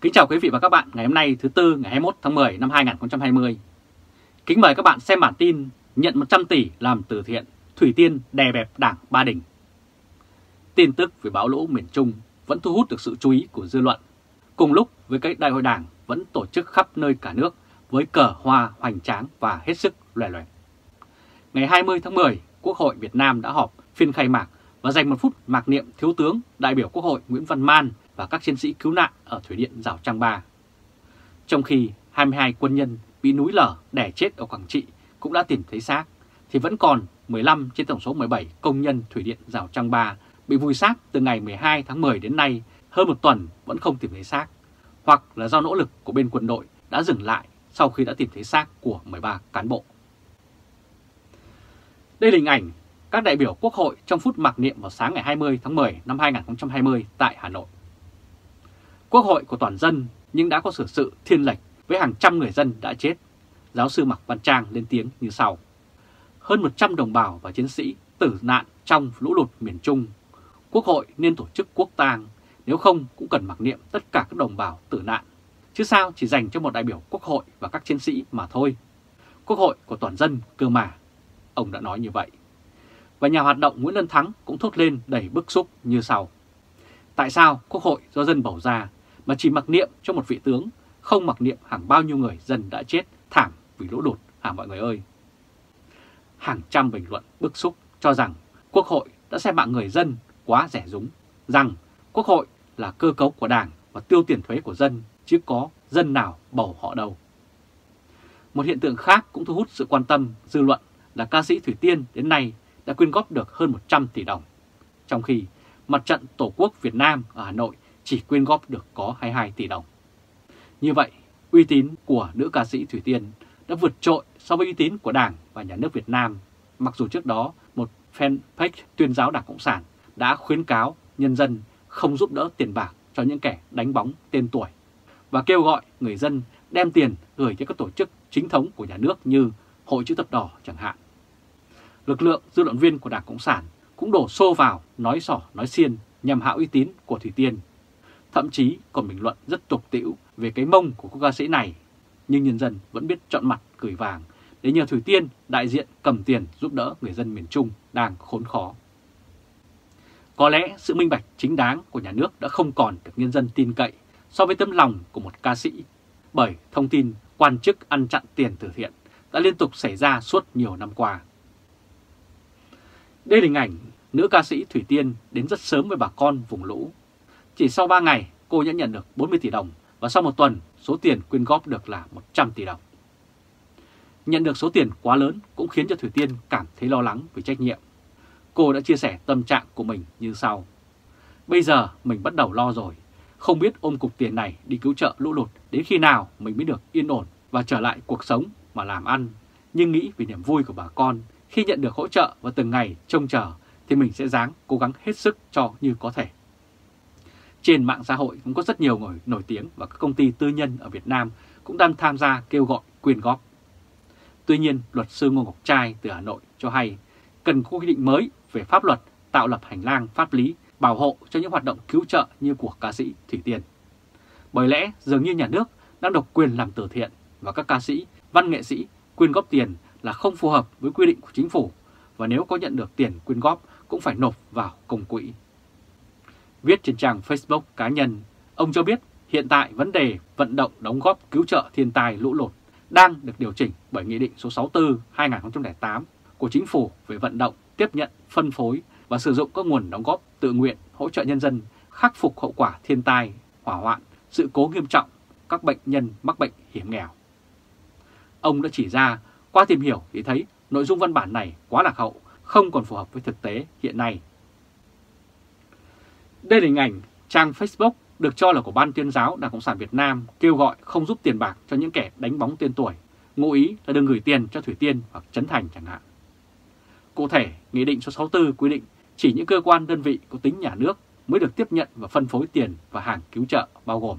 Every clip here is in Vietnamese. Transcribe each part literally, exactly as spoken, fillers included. Kính chào quý vị và các bạn ngày hôm nay thứ Tư ngày hai mươi mốt tháng mười năm hai nghìn không trăm hai mươi. Kính mời các bạn xem bản tin nhận một trăm tỷ làm từ thiện, Thủy Tiên đè bẹp Đảng Ba Đình. Tin tức về bão lũ miền Trung vẫn thu hút được sự chú ý của dư luận, cùng lúc với các đại hội đảng vẫn tổ chức khắp nơi cả nước với cờ hoa hoành tráng và hết sức loè loẹt. Ngày hai mươi tháng mười, Quốc hội Việt Nam đã họp phiên khai mạc và dành một phút mặc niệm Thiếu tướng đại biểu Quốc hội Nguyễn Văn Man và các chiến sĩ cứu nạn ở thủy điện Rào Trăng ba. Trong khi hai mươi hai quân nhân bị núi lở đè chết ở Quảng Trị cũng đã tìm thấy xác, thì vẫn còn mười lăm trên tổng số mười bảy công nhân thủy điện Rào Trăng ba bị vùi xác từ ngày mười hai tháng mười đến nay, hơn một tuần vẫn không tìm thấy xác, hoặc là do nỗ lực của bên quân đội đã dừng lại sau khi đã tìm thấy xác của mười ba cán bộ. Đây là hình ảnh các đại biểu Quốc hội trong phút mặc niệm vào sáng ngày hai mươi tháng mười năm hai nghìn không trăm hai mươi tại Hà Nội. Quốc hội của toàn dân nhưng đã có sự sự thiên lệch với hàng trăm người dân đã chết. Giáo sư Mạc Văn Trang lên tiếng như sau. Hơn một trăm đồng bào và chiến sĩ tử nạn trong lũ lụt miền Trung. Quốc hội nên tổ chức quốc tang, nếu không cũng cần mặc niệm tất cả các đồng bào tử nạn. Chứ sao chỉ dành cho một đại biểu Quốc hội và các chiến sĩ mà thôi. Quốc hội của toàn dân cơ mà. Ông đã nói như vậy. Và nhà hoạt động Nguyễn Lân Thắng cũng thốt lên đầy bức xúc như sau. Tại sao Quốc hội do dân bầu ra mà chỉ mặc niệm cho một vị tướng, không mặc niệm hàng bao nhiêu người dân đã chết thảm vì lũ lụt hả mọi người ơi. Hàng trăm bình luận bức xúc cho rằng Quốc hội đã xem mạng người dân quá rẻ rúng, rằng Quốc hội là cơ cấu của Đảng và tiêu tiền thuế của dân, chứ có dân nào bầu họ đâu. Một hiện tượng khác cũng thu hút sự quan tâm dư luận là ca sĩ Thủy Tiên đến nay đã quyên góp được hơn một trăm tỷ đồng, trong khi Mặt trận Tổ quốc Việt Nam ở Hà Nội chỉ quyên góp được có hai mươi hai tỷ đồng. Như vậy, uy tín của nữ ca sĩ Thủy Tiên đã vượt trội so với uy tín của Đảng và Nhà nước Việt Nam, mặc dù trước đó một fanpage tuyên giáo Đảng Cộng sản đã khuyến cáo nhân dân không giúp đỡ tiền bạc cho những kẻ đánh bóng tên tuổi và kêu gọi người dân đem tiền gửi cho các tổ chức chính thống của nhà nước như Hội Chữ Thập Đỏ chẳng hạn. Lực lượng dư luận viên của Đảng Cộng sản cũng đổ xô vào nói xỏ nói xiên nhằm hạ uy tín của Thủy Tiên. Thậm chí còn bình luận rất tục tĩu về cái mông của cô ca sĩ này, nhưng nhân dân vẫn biết chọn mặt cười vàng để nhờ Thủy Tiên đại diện cầm tiền giúp đỡ người dân miền Trung đang khốn khó. Có lẽ sự minh bạch chính đáng của nhà nước đã không còn được nhân dân tin cậy so với tấm lòng của một ca sĩ, bởi thông tin quan chức ăn chặn tiền từ thiện đã liên tục xảy ra suốt nhiều năm qua. Đây là hình ảnh nữ ca sĩ Thủy Tiên đến rất sớm với bà con vùng lũ. Chỉ sau ba ngày cô đã nhận được bốn mươi tỷ đồng và sau một tuần số tiền quyên góp được là một trăm tỷ đồng. Nhận được số tiền quá lớn cũng khiến cho Thủy Tiên cảm thấy lo lắng về trách nhiệm. Cô đã chia sẻ tâm trạng của mình như sau. Bây giờ mình bắt đầu lo rồi, không biết ôm cục tiền này đi cứu trợ lũ lụt đến khi nào mình mới được yên ổn và trở lại cuộc sống mà làm ăn. Nhưng nghĩ về niềm vui của bà con khi nhận được hỗ trợ và từng ngày trông chờ thì mình sẽ ráng cố gắng hết sức cho như có thể. Trên mạng xã hội cũng có rất nhiều người nổi tiếng và các công ty tư nhân ở Việt Nam cũng đang tham gia kêu gọi quyên góp. Tuy nhiên, luật sư Ngô Ngọc Trai từ Hà Nội cho hay cần có quy định mới về pháp luật tạo lập hành lang pháp lý bảo hộ cho những hoạt động cứu trợ như của ca sĩ Thủy Tiên. Bởi lẽ dường như nhà nước đang độc quyền làm từ thiện và các ca sĩ, văn nghệ sĩ quyên góp tiền là không phù hợp với quy định của chính phủ, và nếu có nhận được tiền quyên góp cũng phải nộp vào công quỹ. Viết trên trang Facebook cá nhân, ông cho biết hiện tại vấn đề vận động đóng góp cứu trợ thiên tai lũ lụt đang được điều chỉnh bởi Nghị định số sáu mươi tư năm hai nghìn không trăm lẻ tám của Chính phủ về vận động, tiếp nhận, phân phối và sử dụng các nguồn đóng góp tự nguyện hỗ trợ nhân dân khắc phục hậu quả thiên tai, hỏa hoạn, sự cố nghiêm trọng, các bệnh nhân mắc bệnh hiểm nghèo. Ông đã chỉ ra qua tìm hiểu thì thấy nội dung văn bản này quá lạc hậu, không còn phù hợp với thực tế hiện nay. Đây là hình ảnh trang Facebook được cho là của Ban tuyên giáo Đảng Cộng sản Việt Nam kêu gọi không giúp tiền bạc cho những kẻ đánh bóng tên tuổi, ngụ ý là đừng gửi tiền cho Thủy Tiên hoặc Trấn Thành chẳng hạn. Cụ thể, Nghị định số sáu mươi tư quy định chỉ những cơ quan đơn vị có tính nhà nước mới được tiếp nhận và phân phối tiền và hàng cứu trợ, bao gồm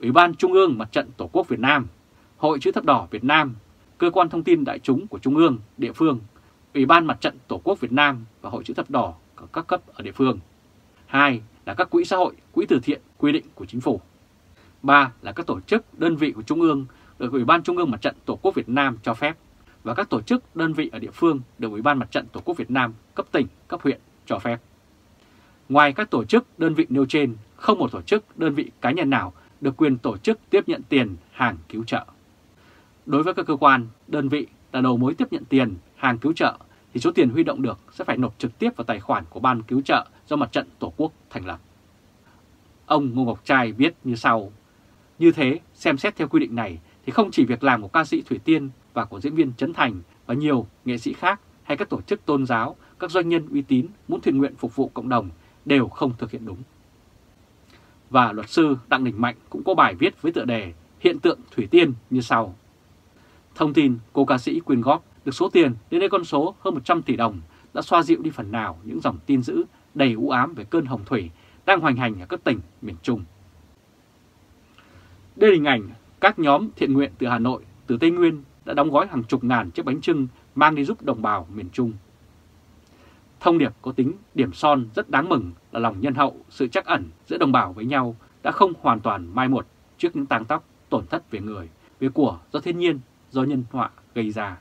Ủy ban Trung ương Mặt trận Tổ quốc Việt Nam, Hội Chữ Thập Đỏ Việt Nam, Cơ quan Thông tin Đại chúng của Trung ương, địa phương, Ủy ban Mặt trận Tổ quốc Việt Nam và Hội Chữ Thập Đỏ ở các cấp ở địa phương. Hai là các quỹ xã hội, quỹ từ thiện quy định của chính phủ. ba là các tổ chức, đơn vị của Trung ương được Ủy ban Trung ương Mặt trận Tổ quốc Việt Nam cho phép và các tổ chức, đơn vị ở địa phương được Ủy ban Mặt trận Tổ quốc Việt Nam cấp tỉnh, cấp huyện cho phép. Ngoài các tổ chức, đơn vị nêu trên, không một tổ chức, đơn vị cá nhân nào được quyền tổ chức tiếp nhận tiền, hàng cứu trợ. Đối với các cơ quan, đơn vị là đầu mối tiếp nhận tiền, hàng cứu trợ thì số tiền huy động được sẽ phải nộp trực tiếp vào tài khoản của Ban Cứu trợ do Mặt trận Tổ quốc thành lập. Ông Ngô Ngọc Trai viết như sau: như thế, xem xét theo quy định này thì không chỉ việc làm của ca sĩ Thủy Tiên và của diễn viên Trấn Thành và nhiều nghệ sĩ khác hay các tổ chức tôn giáo, các doanh nhân uy tín muốn thiện nguyện phục vụ cộng đồng đều không thực hiện đúng. Và luật sư Đặng Đình Mạnh cũng có bài viết với tựa đề Hiện tượng Thủy Tiên như sau: thông tin cô ca sĩ quyên góp được số tiền đến đây con số hơn một trăm tỷ đồng đã xoa dịu đi phần nào những dòng tin dữ đầy u ám về cơn hồng thủy đang hoành hành ở các tỉnh miền Trung. Đây là hình ảnh các nhóm thiện nguyện từ Hà Nội, từ Tây Nguyên đã đóng gói hàng chục ngàn chiếc bánh chưng mang đi giúp đồng bào miền Trung. Thông điệp có tính điểm son rất đáng mừng là lòng nhân hậu, sự trắc ẩn giữa đồng bào với nhau đã không hoàn toàn mai một trước những tang tóc tổn thất về người, về của do thiên nhiên, do nhân họa gây ra.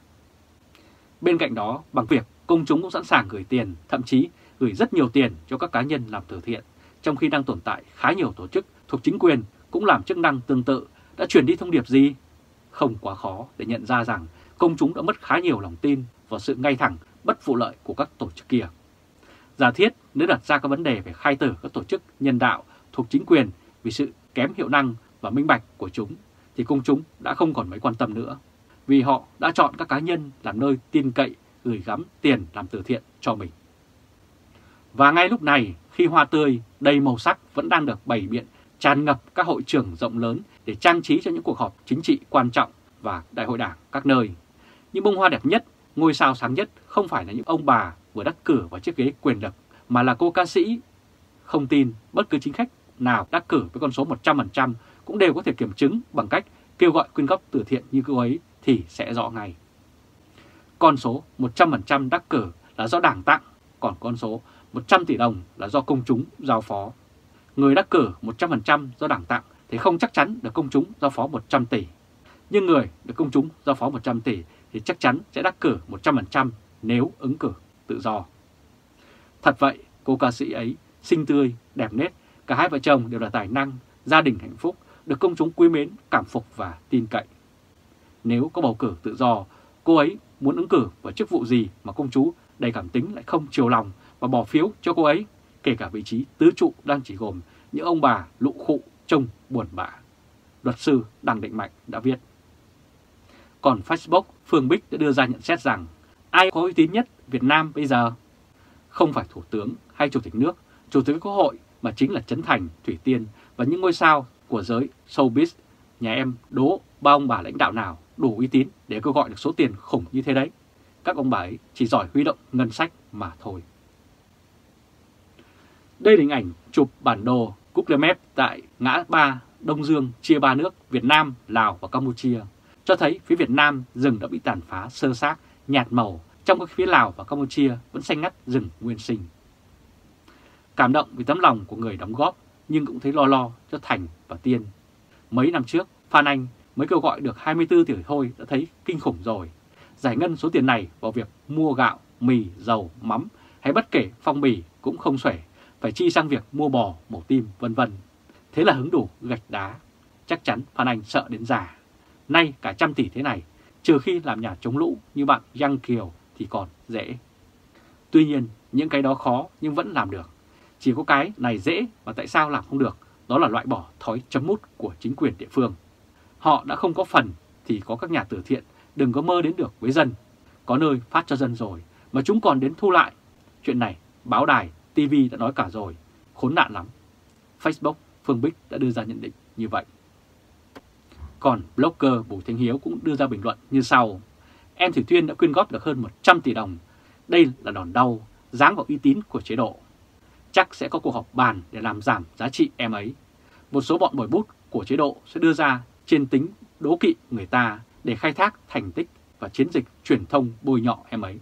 Bên cạnh đó, bằng việc công chúng cũng sẵn sàng gửi tiền, thậm chí gửi rất nhiều tiền cho các cá nhân làm từ thiện, trong khi đang tồn tại khá nhiều tổ chức thuộc chính quyền cũng làm chức năng tương tự, đã truyền đi thông điệp gì? Không quá khó để nhận ra rằng công chúng đã mất khá nhiều lòng tin vào sự ngay thẳng, bất vụ lợi của các tổ chức kia. Giả thiết nếu đặt ra các vấn đề về khai tử các tổ chức nhân đạo thuộc chính quyền vì sự kém hiệu năng và minh bạch của chúng, thì công chúng đã không còn mấy quan tâm nữa, vì họ đã chọn các cá nhân làm nơi tin cậy, gửi gắm tiền làm từ thiện cho mình. Và ngay lúc này, khi hoa tươi đầy màu sắc vẫn đang được bày biện tràn ngập các hội trường rộng lớn để trang trí cho những cuộc họp chính trị quan trọng và đại hội đảng các nơi, những bông hoa đẹp nhất, ngôi sao sáng nhất không phải là những ông bà vừa đắc cử vào chiếc ghế quyền lực, mà là cô ca sĩ. Không tin, bất cứ chính khách nào đắc cử với con số một trăm phần trăm cũng đều có thể kiểm chứng bằng cách kêu gọi quyên góp từ thiện như cô ấy thì sẽ rõ ngay. Con số một trăm phần trăm đắc cử là do Đảng tặng, còn con số một trăm tỷ đồng là do công chúng giao phó. Người đắc cử một trăm phần trăm do Đảng tặng thì không chắc chắn được công chúng giao phó một trăm tỷ. Nhưng người được công chúng giao phó một trăm tỷ thì chắc chắn sẽ đắc cử một trăm phần trăm nếu ứng cử tự do. Thật vậy, cô ca sĩ ấy xinh tươi, đẹp nết, cả hai vợ chồng đều là tài năng, gia đình hạnh phúc, được công chúng quý mến, cảm phục và tin cậy. Nếu có bầu cử tự do, cô ấy muốn ứng cử vào chức vụ gì mà công chúng đầy cảm tính lại không chiều lòng và bỏ phiếu cho cô ấy, kể cả vị trí tứ trụ đang chỉ gồm những ông bà lụ khụ trông buồn bã. Luật sư Đặng Đình Mạnh đã viết. Còn Facebook, Phương Bích đã đưa ra nhận xét rằng ai có uy tín nhất Việt Nam bây giờ? Không phải Thủ tướng hay Chủ tịch nước, Chủ tịch Quốc hội, mà chính là Trấn Thành, Thủy Tiên và những ngôi sao của giới showbiz. Nhà em đố ba ông bà lãnh đạo nào đủ uy tín để kêu gọi được số tiền khủng như thế đấy. Các ông bà ấy chỉ giỏi huy động ngân sách mà thôi. Đây là hình ảnh chụp bản đồ Google Maps tại ngã ba Đông Dương chia ba nước Việt Nam, Lào và Campuchia, cho thấy phía Việt Nam rừng đã bị tàn phá sơ xác, nhạt màu, trong khi phía Lào và Campuchia vẫn xanh ngắt rừng nguyên sinh. Cảm động vì tấm lòng của người đóng góp, nhưng cũng thấy lo lo cho Thành và Tiên. Mấy năm trước, Phan Anh mới kêu gọi được hai mươi tư tỷ thôi đã thấy kinh khủng rồi. Giải ngân số tiền này vào việc mua gạo, mì, dầu, mắm hay bất kể phong bì cũng không xuể, phải chi sang việc mua bò, mổ tim, vân vân. Thế là hứng đủ gạch đá. Chắc chắn Phan Anh sợ đến già. Nay cả trăm tỷ thế này, trừ khi làm nhà chống lũ như bạn Giang Kiều thì còn dễ. Tuy nhiên, những cái đó khó nhưng vẫn làm được. Chỉ có cái này dễ mà tại sao làm không được, đó là loại bỏ thói chấm mút của chính quyền địa phương. Họ đã không có phần thì có các nhà từ thiện, đừng có mơ đến được với dân. Có nơi phát cho dân rồi mà chúng còn đến thu lại. Chuyện này báo đài, ti vi đã nói cả rồi, khốn nạn lắm. Facebook, Phương Bích đã đưa ra nhận định như vậy. Còn blogger Bùi Thanh Hiếu cũng đưa ra bình luận như sau. Em Thủy Tiên đã quyên góp được hơn một trăm tỷ đồng. Đây là đòn đau, giáng vào uy tín của chế độ. Chắc sẽ có cuộc họp bàn để làm giảm giá trị em ấy. Một số bọn bồi bút của chế độ sẽ đưa ra trên tính đố kỵ người ta để khai thác thành tích và chiến dịch truyền thông bôi nhọ em ấy.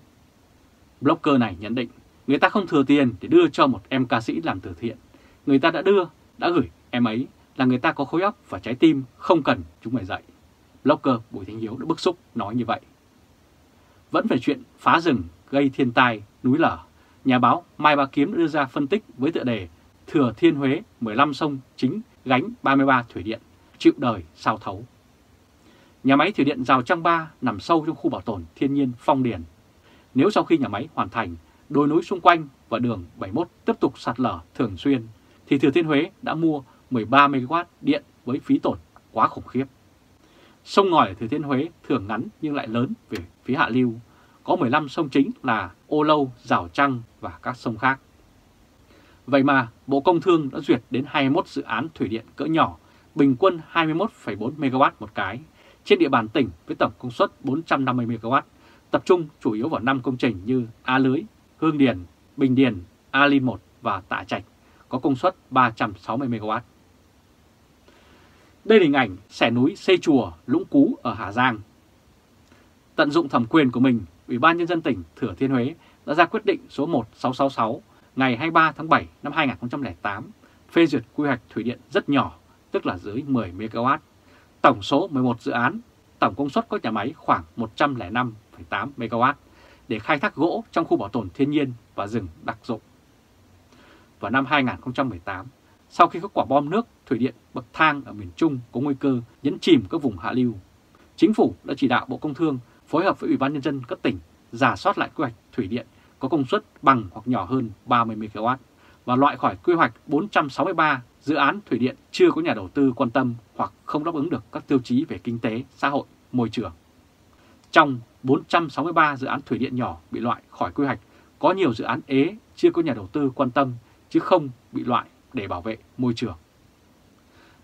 Blogger này nhận định người ta không thừa tiền để đưa cho một em ca sĩ làm từ thiện. Người ta đã đưa, đã gửi em ấy là người ta có khối óc và trái tim, không cần chúng phải dạy. Blogger Bùi Thanh Hiếu đã bức xúc nói như vậy. Vẫn về chuyện phá rừng, gây thiên tai, núi lở, nhà báo Mai Bá Kiếm đưa ra phân tích với tựa đề Thừa Thiên Huế mười lăm sông chính gánh ba mươi ba thủy điện, chịu đời sao thấu. Nhà máy thủy điện Rào Trăng ba nằm sâu trong khu bảo tồn thiên nhiên Phong Điền. Nếu sau khi nhà máy hoàn thành, đồi núi xung quanh và đường bảy mươi mốt tiếp tục sạt lở thường xuyên, thì Thừa Thiên Huế đã mua mười ba mê-ga-oát điện với phí tổn quá khủng khiếp. Sông ngòi ở Thừa Thiên Huế thường ngắn nhưng lại lớn về phía hạ lưu. Có mười lăm sông chính là Ô Lâu, Rào Trăng và các sông khác. Vậy mà Bộ Công Thương đã duyệt đến hai mươi mốt dự án thủy điện cỡ nhỏ, bình quân hai mươi mốt phẩy bốn mê-ga-oát một cái, trên địa bàn tỉnh với tổng công suất bốn trăm năm mươi mê-ga-oát, tập trung chủ yếu vào năm công trình như Á Lưới, Hương Điền, Bình Điền, A Linh một và Tạ Trạch, có công suất ba trăm sáu mươi mê-ga-oát. Đây là hình ảnh xẻ núi xây chùa Lũng Cú ở Hà Giang. Tận dụng thẩm quyền của mình, Ủy ban Nhân dân tỉnh Thừa Thiên Huế đã ra quyết định số một nghìn sáu trăm sáu mươi sáu ngày hai mươi ba tháng bảy năm hai nghìn không trăm lẻ tám phê duyệt quy hoạch thủy điện rất nhỏ, tức là dưới mười mê-ga-oát. Tổng số mười một dự án, tổng công suất của nhà máy khoảng một trăm lẻ năm phẩy tám mê-ga-oát để khai thác gỗ trong khu bảo tồn thiên nhiên và rừng đặc dụng. Vào năm hai nghìn không trăm mười tám, sau khi các quả bom nước, thủy điện bậc thang ở miền Trung có nguy cơ nhấn chìm các vùng hạ lưu, Chính phủ đã chỉ đạo Bộ Công Thương phối hợp với Ủy ban Nhân dân các tỉnh rà soát lại quy hoạch thủy điện có công suất bằng hoặc nhỏ hơn ba mươi mê-ga-oát và loại khỏi quy hoạch bốn trăm sáu mươi ba dự án thủy điện chưa có nhà đầu tư quan tâm hoặc không đáp ứng được các tiêu chí về kinh tế, xã hội, môi trường. Trong bốn trăm sáu mươi ba dự án thủy điện nhỏ bị loại khỏi quy hoạch, có nhiều dự án ế chưa có nhà đầu tư quan tâm chứ không bị loại để bảo vệ môi trường.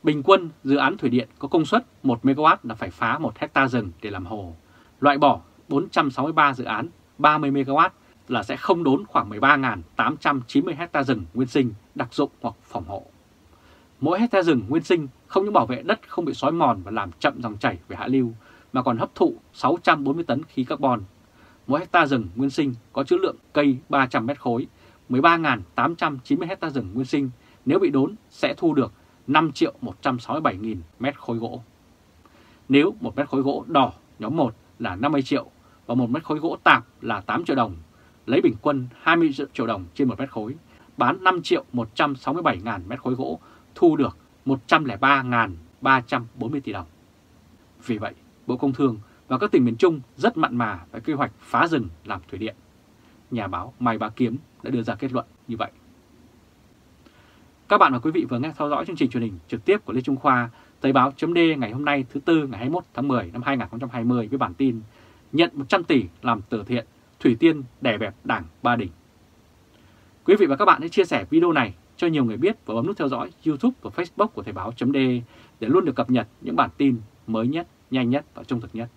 Bình quân, dự án thủy điện có công suất một mê-ga-oát là phải phá một héc-ta rừng để làm hồ. Loại bỏ bốn trăm sáu mươi ba dự án ba mươi mê-ga-oát là sẽ không đốn khoảng mười ba nghìn tám trăm chín mươi héc-ta rừng nguyên sinh, đặc dụng hoặc phòng hộ. Mỗi héc-ta rừng nguyên sinh không những bảo vệ đất không bị xói mòn và làm chậm dòng chảy về hạ lưu, mà còn hấp thụ sáu trăm bốn mươi tấn khí carbon. Mỗi héc-ta rừng nguyên sinh có trữ lượng cây ba trăm mét khối, mười ba nghìn tám trăm chín mươi héc-ta rừng nguyên sinh nếu bị đốn sẽ thu được năm triệu một trăm sáu mươi bảy nghìn mét khối gỗ. Nếu một mét khối gỗ đỏ nhóm một là năm mươi triệu và một mét khối gỗ tạp là tám triệu đồng, lấy bình quân hai mươi triệu đồng trên một mét khối, bán năm triệu một trăm sáu mươi bảy nghìn mét khối gỗ thu được một trăm lẻ ba nghìn ba trăm bốn mươi tỷ đồng. Vì vậy, Bộ Công Thương và các tỉnh miền Trung rất mặn mà về kế hoạch phá rừng làm thủy điện. Nhà báo Mai Bá Kiếm đã đưa ra kết luận như vậy. Các bạn và quý vị vừa nghe theo dõi chương trình truyền hình trực tiếp của Lê Trung Khoa, Thời báo.d ngày hôm nay thứ Tư ngày hai mươi mốt tháng mười năm hai nghìn không trăm hai mươi với bản tin Nhận một trăm tỷ làm từ thiện, Thủy Tiên đè bẹp Đảng Ba Đình. Quý vị và các bạn hãy chia sẻ video này cho nhiều người biết và bấm nút theo dõi YouTube và Facebook của Thời báo.d để luôn được cập nhật những bản tin mới nhất, nhanh nhất và trung thực nhất.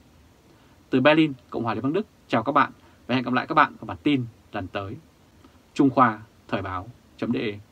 Từ Berlin, Cộng hòa Liên bang Đức, chào các bạn và hẹn gặp lại các bạn vào bản tin lần tới. Trung Khoa, Thời báo.de.